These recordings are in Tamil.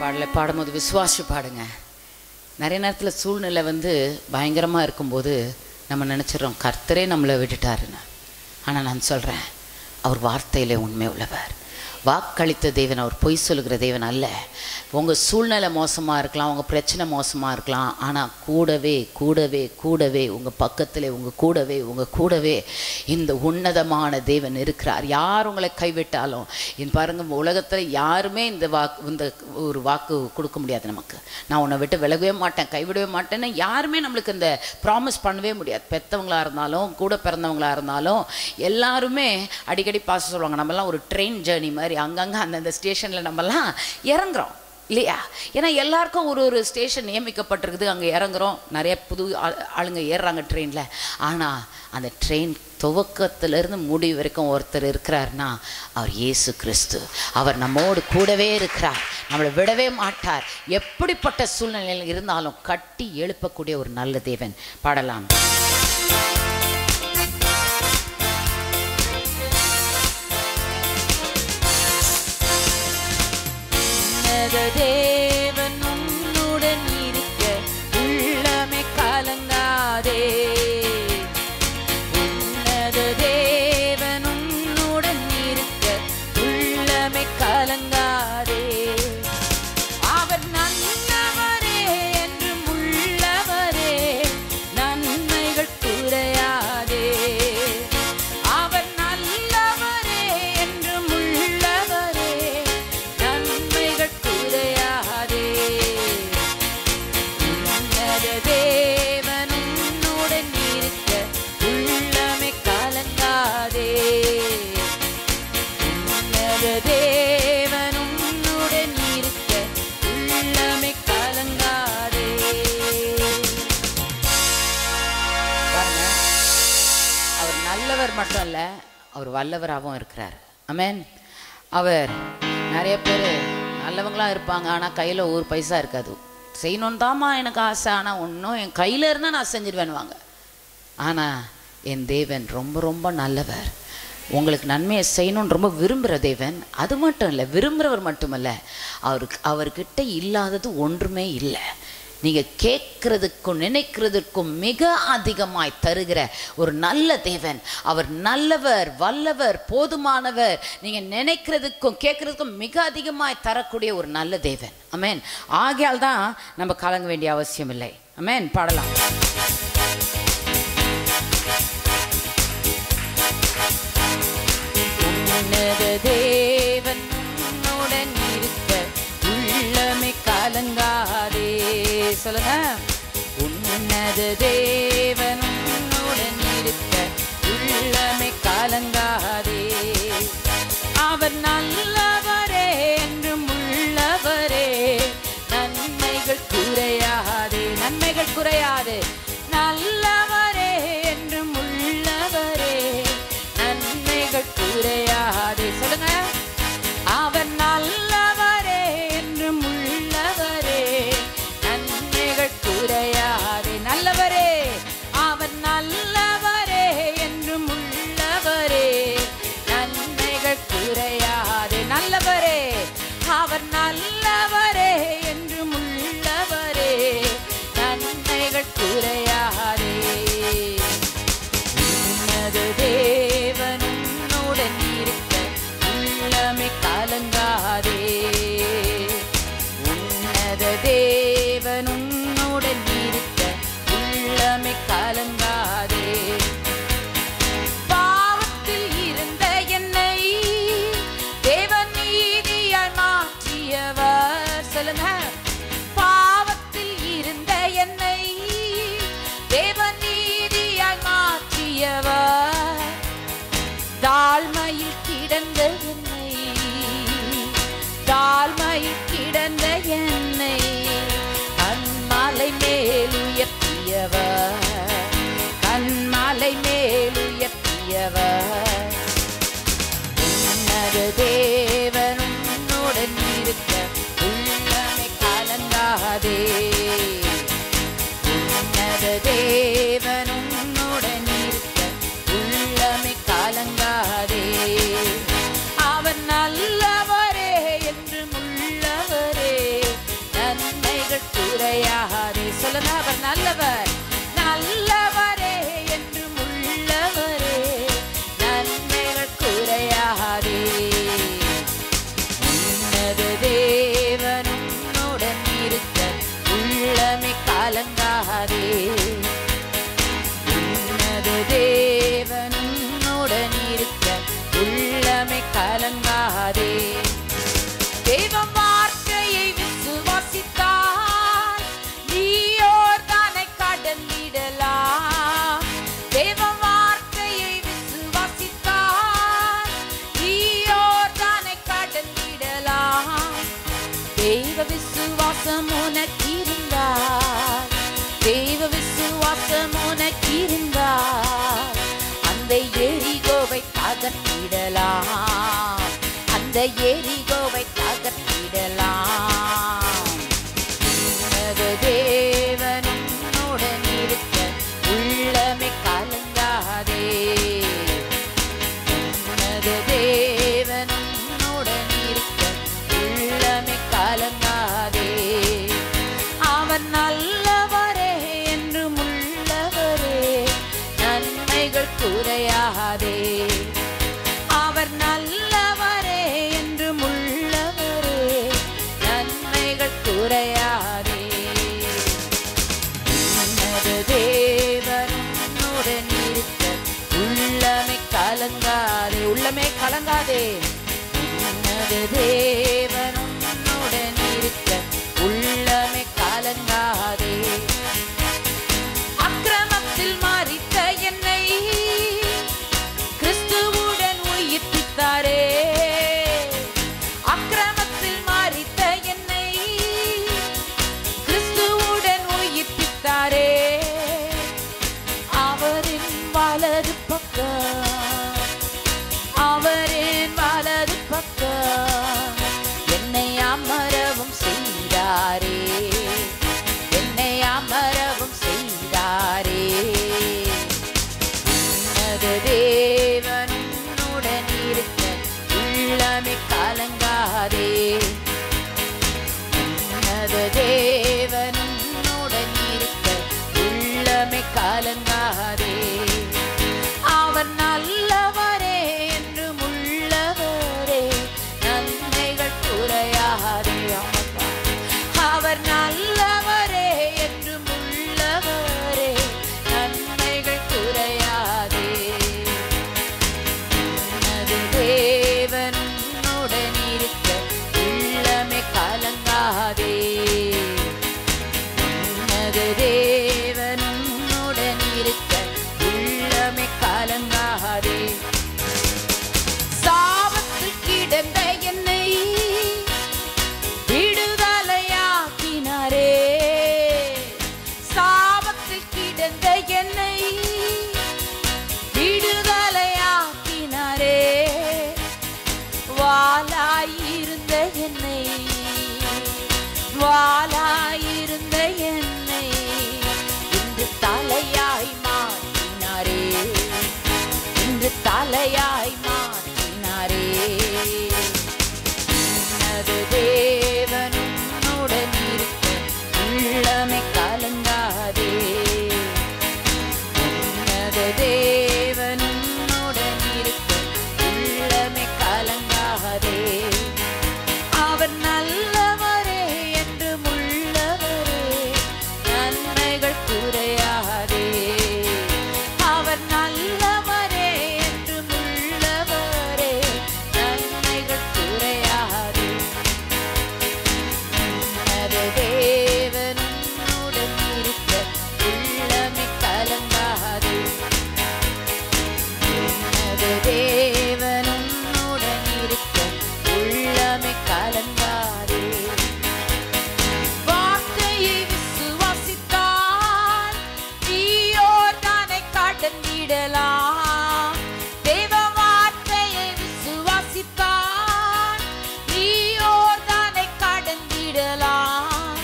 பாடலை பாடும்போது விசுவாசி பாடுங்க. நிறைய நேரத்தில் சூழ்நிலை வந்து பயங்கரமாக இருக்கும்போது நம்ம நினச்சிடறோம் கர்த்தரே நம்மளை விட்டுட்டாருன்னு. ஆனால் நான் சொல்கிறேன், அவர் வார்த்தையிலே உண்மை உள்ளவர். வாக்களித்த தேவன், அவர் பொய் சொல்லுகிற தேவன் அல்ல. உங்கள் சூழ்நிலை மோசமாக இருக்கலாம், உங்கள் பிரச்சனை மோசமாக இருக்கலாம், ஆனால் கூடவே கூடவே கூடவே உங்கள் பக்கத்தில் உங்கள் கூடவே இந்த உன்னதமான தேவன் இருக்கிறார். யார் உங்களை கைவிட்டாலும் என் பாருங்கள், உலகத்தில் யாருமே இந்த ஒரு வாக்கு கொடுக்க முடியாது நமக்கு. நான் உன்னை விட்டு விலகவே மாட்டேன், கைவிடவே மாட்டேன்னு யாருமே நம்மளுக்கு இந்த ப்ராமிஸ் பண்ணவே முடியாது. பெற்றவங்களாக இருந்தாலும் கூட பிறந்தவங்களாக இருந்தாலும் எல்லாருமே அடிக்கடி பாச சொல்லுவாங்க. நம்மலாம் ஒரு ட்ரெயின் ஜேர்னி மாதிரி அங்கங்கே அந்தந்த ஸ்டேஷனில் நம்மலாம் இறங்குறோம் இல்லையா? ஏன்னா எல்லாருக்கும் ஒரு ஸ்டேஷன் நியமிக்கப்பட்டிருக்குது, அங்கே இறங்குறோம். நிறைய புது ஆளுங்க ஏறுறாங்க ட்ரெயினில். ஆனால் அந்த ட்ரெயின் துவக்கத்திலிருந்து முடிவு வரைக்கும் ஒருத்தர் இருக்கிறார்னா அவர் இயேசு கிறிஸ்து. அவர் நம்மோடு கூடவே இருக்கிறார், நம்மளை விடவே மாட்டார். எப்படிப்பட்ட சூழ்நிலையில் இருந்தாலும் கட்டி எழுப்பக்கூடிய ஒரு நல்ல தேவன். பாடலாம். உன்னத தேவன் உன்னுடன் இருக்க உள்ளமே கலங்காதே. உன்னத தேவன் உன்னுடன் இருக்க உள்ளமே கலங்காதே. அவர் நல்லவரே, என்றும் உள்ளவரே, நன்மைகள் குறையாதே. அவர் நல்லவரே, என்றும் உள்ளவரே, நன்மைகள் மட்டும் இல்லை, அவர் வல்லவராகவும் இருக்கிறார். ஆமென். அவர் நிறைய பேர் நல்லவங்களாக இருப்பாங்க, ஆனால் கையில் ஒரு பைசா இருக்காது. செய்யணும் தாம்மா எனக்கு ஆசை, ஆனால் ஒன்றும் என் கையில் இருந்தால் நான் செஞ்சிடுவேன்னுவாங்க. ஆனால் என் தேவன் ரொம்ப ரொம்ப நல்லவர். உங்களுக்கு நன்மையை செய்யணும்னு ரொம்ப விரும்புகிற தேவன். அது மட்டும் இல்லை, விரும்புகிறவர் மட்டுமல்ல, அவர்கிட்ட இல்லாதது ஒன்றுமே இல்லை. நீங்கள் கேட்கறதுக்கும் நினைக்கிறதுக்கும் மிக அதிகமாய் தருகிற ஒரு நல்ல தேவன். அவர் நல்லவர், வல்லவர், போதுமானவர். நீங்கள் நினைக்கிறதுக்கும் கேட்கறதுக்கும் மிக அதிகமாய் தரக்கூடிய ஒரு நல்ல தேவன். ஆமென். ஆகையால் தான் நம்ம கலங்க வேண்டிய அவசியம் இல்லை. ஆமென். பாடலாம். உன்னத தேவன் உன்னுடன் இருக்க உள்ளமே கலங்காதே. சொல்லுங்க. உன்னத தேவன் உன்னுடன் இருக்க உள்ளமே கலங்காதே. அவர் நல்லவரே, என்றும் உள்ளவரே, நன்மைகள் குறையாதே. நன்மைகள் குறையாதே. நல்லவரே, என்றும் உள்ளவரே, நன்மைகள் குறையாதே. சொல்லுங்க. அவர் நல்லவரே, என்றும் உள்ளவரே, குறையாதே. நல்லவரே, அவர் நல்லவரே, என்றும் உள்ளவரே, நன்மைகள் குறையாதே. நல்லவரே, அவர் நல்லவரே, என்றும் உள்ளவரே, நன்மைகள் குறையாதே. உன்னத தேவன் உன்னுடன் இருக்க உள்ளமே கலங்காதே. உன்னத தேவன் கலங்காதே. பாவத்தில் இருந்த என்னை தேவன் நீதியால் மாற்றியவர். சொல்லுங்க. பாவத்தில் இருந்த என்னை தேவன் நீதியால் மாற்றியவர். தாழ்மையில் கிடந்த என்னை, தாழ்மையில் கிடந்த என்னை கண்மாலை மேலுயர்த்தியவர். கண்மாலை மேலுயர்த்தியவர். உன்னத தேவன் உன்னுடன் இருக்க உள்ளமே கலங்காதே. உன்னத தேவன் உன்னுடன் இருக்க உள்ளமே கலங்காதே. அவர் நல்லவரே, என்றும் உள்ளவரே, செய்வாரே. உன்னத தேவன் உன்னுடன் இருக்க உள்ளமே கலங்காதே. தேவ வார்த்தையை விசுவாசித்தால் நீ யோர்தானை கடந்திடலாம். தேவ வார்த்தையை விசுவாசித்தால் நீ யோர்தானை கடந்திடலாம். தேவ விசுவாசம் உனக்கு தேவ விசுவாசம் உனக்கு இருந்தால் அந்த எரிகோவை தகர்த்திடலாம். அந்த எரிகோவை தகர்த்திடலாம். உன்னத தேவன் உன்னுடன் இருக்க உள்ளமே கலங்காதே. உன்னத தேவன் உன்னுடன் இருக்க உள்ளமே கலங்காதே. அவன் நல்லவரே என்றும் உள்ளவரே நன்மைகள் குறையாதே. அவர் நல்லவரே என்றும் உள்ளவரே நன்மைகள் குறையாதே. உன்னத தேவன் உன்னுடன் இருக்க உள்ளமே கலங்காதே. உள்ளமே கலங்காதே. உன்னத தேவன் உன்னுடன் இருக்க உள்ளமே கலங்காதே. அக்கிரமத்தில் மரித்த என்னை கிறிஸ்துவுடன் உயிர்ப்பித்தாரே. அக்கிரமத்தில் மரித்த என்னை கிறிஸ்துவுடன் உயிர்ப்பித்தாரே. அவரின் வலது பக்கம், அவரின் வலது பக்கம் என்னை அமரவும் செய்தாரே. என்னை அமரவும் செய்தாரே. உன்னத தேவன் உன்னுடன் இருக்க உள்ளமே கலங்காதே. உன்னத தேவன் உன்னுடன் இருக்க உள்ளமே கலங்காதே. அவர் நல்லவரே என்றும் உள்ளவரே நன்மைகள் குறையாதே. அவர் நல்லவரே என்றும் உள்ளவரே நன்மைகள் குறையாதே. உன்னத தேவன் உன்னுடன் இருக்க உள்ளமே கலங்காதே. உன்னத தேவன் உன்னுடன் இருக்க உள்ளமே கலங்காதே. சாபத்தில் கிடந்த என்னை விடுதலையாக்கினாரே. சாபத்தில் கிடந்த என்னை விடுதலையாக்கினாரே. வாளாயிருந்த என்னை, வாளாயிருந்த என்னை இன்று தலையாய் மாற்றினாரே. இன்று தலையாய் மாற்றினாரே. உன்னத தேவன் உன்னுடன் இருக்க உள்ளமே கலங்காதே. உன்னத தேவன் உன்னுடன் இருக்க உள்ளமே கலங்காதே. அவர் நல்லவரே என்றும் உள்ளவரே நன்மைகள் குறையாதே. அவர் நல்லவரே என்றும் உள்ளவரே நன்மைகள் குறையாதே. உன்னத தேவன் உன்னுடன் இருக்க உள்ளமே கலங்காதே. உன்னத தேவன் உன்னுடன் இருக்க உள்ளமே கலங்காதே. வார்த்தையை விசுவாசித்தால் நீ யோர்தானை கடந்திடலாம். தேவ வார்த்தையை விசுவாசித்தால் நீ யோர்தானை கடந்திடலாம்.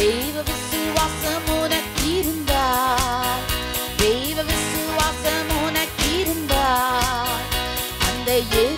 தெய்வ விசுவாசம் உனக்கு இருந்தால், தெய்வ விசுவாசம் உனக்கு இருந்தால் அந்த